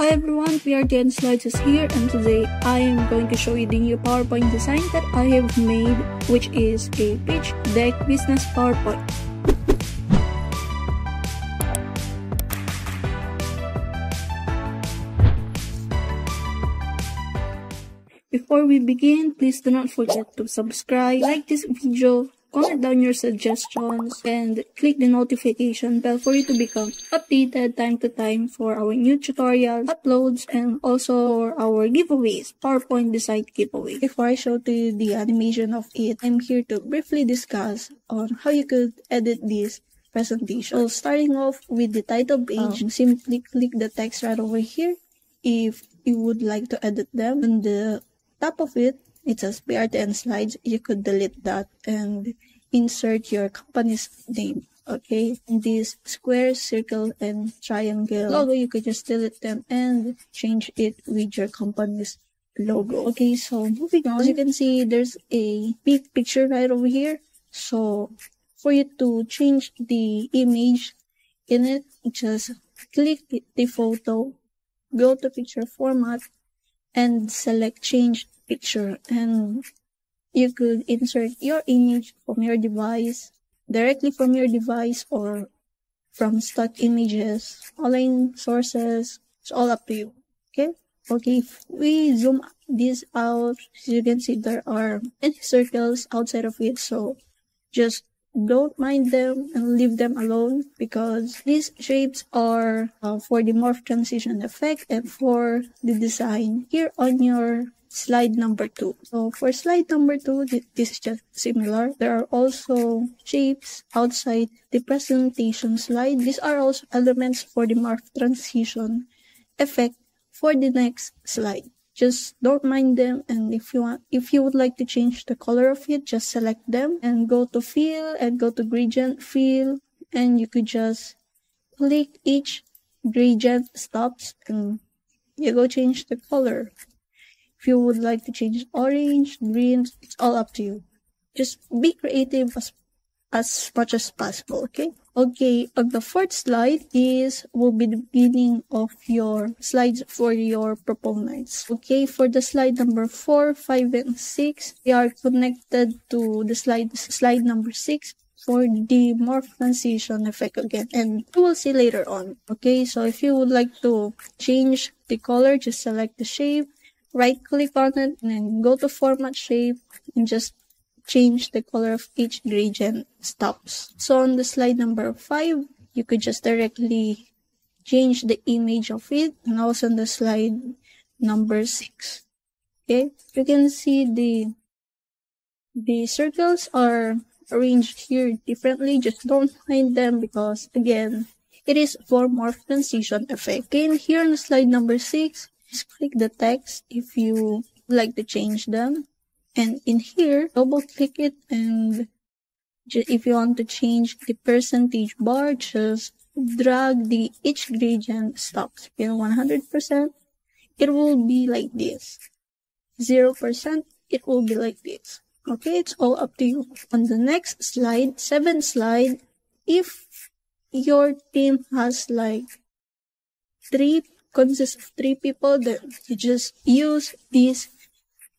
Hi everyone, PRTN Slides is here, and today I am going to show you the new PowerPoint design that I have made, which is a pitch deck business PowerPoint. Before we begin, please do not forget to subscribe, like this video, comment down your suggestions, and click the notification bell for you to become updated time to time for our new tutorials, uploads, and also for our giveaways, PowerPoint design giveaway. Before I show to you the animation of it, I'm here to briefly discuss on how you could edit this presentation. So starting off with the title page, simply click the text right over here if you would like to edit them. On the top of it, it says PRTN Slides. You could delete that and insert your company's name, okay? And this square, circle, and triangle logo, you could just delete them and change it with your company's logo. Okay, so moving on. As you can see, there's a big picture right over here. So for you to change the image in it, just click the photo, go to picture format, and select change picture, and you could insert your image from your device, directly from your device, or from stock images, online sources. It's all up to you. Okay, if we zoom this out, as you can see, there are any circles outside of it, so just don't mind them and leave them alone, because these shapes are for the morph transition effect and for the design here on your slide number 2. So for slide number 2, this is just similar. There are also shapes outside the presentation slide. These are also elements for the morph transition effect for the next slide. Just don't mind them, and if you would like to change the color of it, just select them and go to fill and go to gradient fill, and you could just click each gradient stops and you go change the color. If you would like to change orange, green, it's all up to you. Just be creative as much as possible, okay? Okay, on the fourth slide, this will be the beginning of your slides for your proponents. Okay, for the slide number 4, 5, and 6, they are connected to the slide number 6 for the morph transition effect again, and you will see later on. Okay, so if you would like to change the color, just select the shape, right-click on it, and then go to Format Shape, and just change the color of each gradient stops. So on the slide number 5, you could just directly change the image of it, and also on the slide number 6. Okay, you can see the circles are arranged here differently. Just don't mind them, because again, it is for morph transition effect. Again, here on the slide number 6, just click the text if you like to change them. And in here, double click it, and if you want to change the percentage bar, just drag the each gradient stops. If you know 100%, it will be like this. 0%, it will be like this. Okay, it's all up to you. On the next slide, 7th slide, if your team has like consists of three people, then you just use this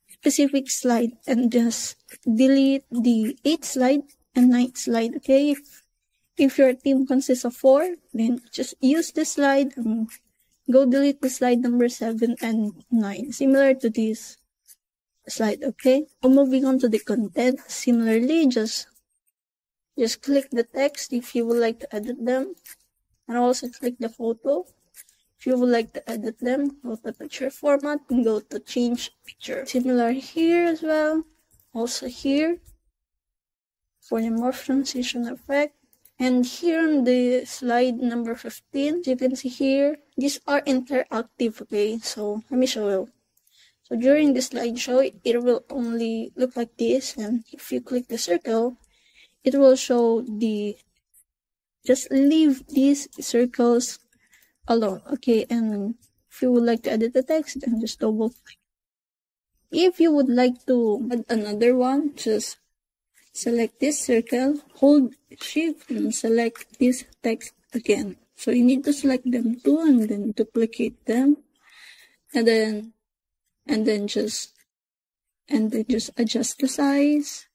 specific slide and just delete the 8th slide and 9th slide. Okay, if your team consists of 4, then just use this slide and go delete the slide number 7 and 9, similar to this slide. Okay, so moving on to the content, similarly, just click the text if you would like to edit them, and also click the photo if you would like to edit them. Go to picture format and go to change picture. Similar here as well. Also here for the morph transition effect. And here on the slide number 15, you can see here, these are interactive, okay? So let me show you. So during the slideshow, it will only look like this. And if you click the circle, it will show the... Just leave these circles alone. Okay, and if you would like to edit the text, then just double click. If you would like to add another one, just select this circle, hold shift, and select this text again. So you need to select them too and then duplicate them and then just adjust the size.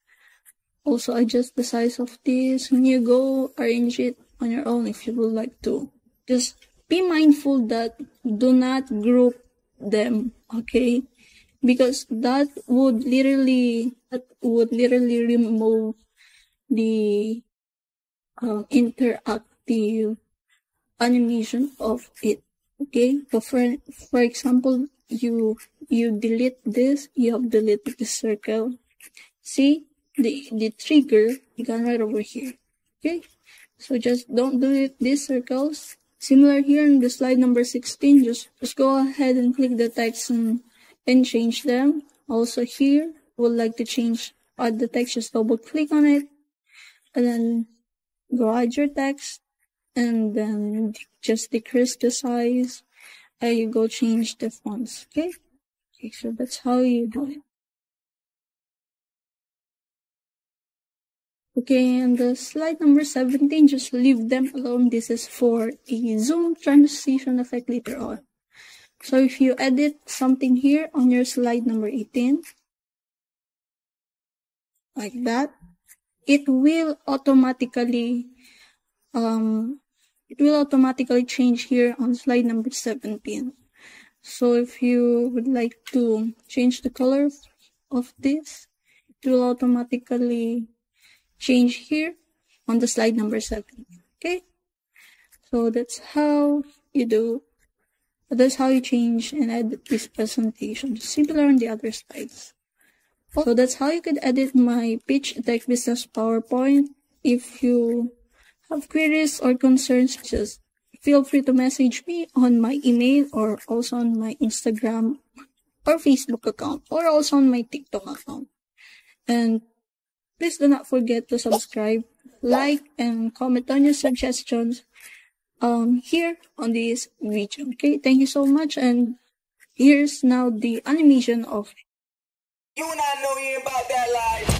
Also adjust the size of this. When you go, arrange it on your own if you would like to. Just be mindful that do not group them, okay? Because that would literally remove the interactive animation of it, okay? So for example, you delete this, you have deleted the circle. See? The trigger, you can write over here, okay? So just don't delete these circles. Similar here in the slide number 16, just go ahead and click the text and change them. Also here, would like to add the text, just double click on it, and then go add your text, and then just decrease the size, and you go change the fonts, okay? Okay, so that's how you do it. Okay, and the slide number 17, just leave them alone. This is for a zoom transition effect later on. So if you edit something here on your slide number 18, like that, it will automatically change here on slide number 17. So if you would like to change the color of this, it will automatically change here on the slide number 7. Okay, so that's how you change and edit this presentation. Similar on the other slides. So that's how you could edit my pitch deck business PowerPoint. If you have queries or concerns, just feel free to message me on my email or also on my Instagram or Facebook account or also on my TikTok account. And please do not forget to subscribe, like, and comment on your suggestions here on this video. Okay, thank you so much. And here's now the animation of it. You and I know you about that life.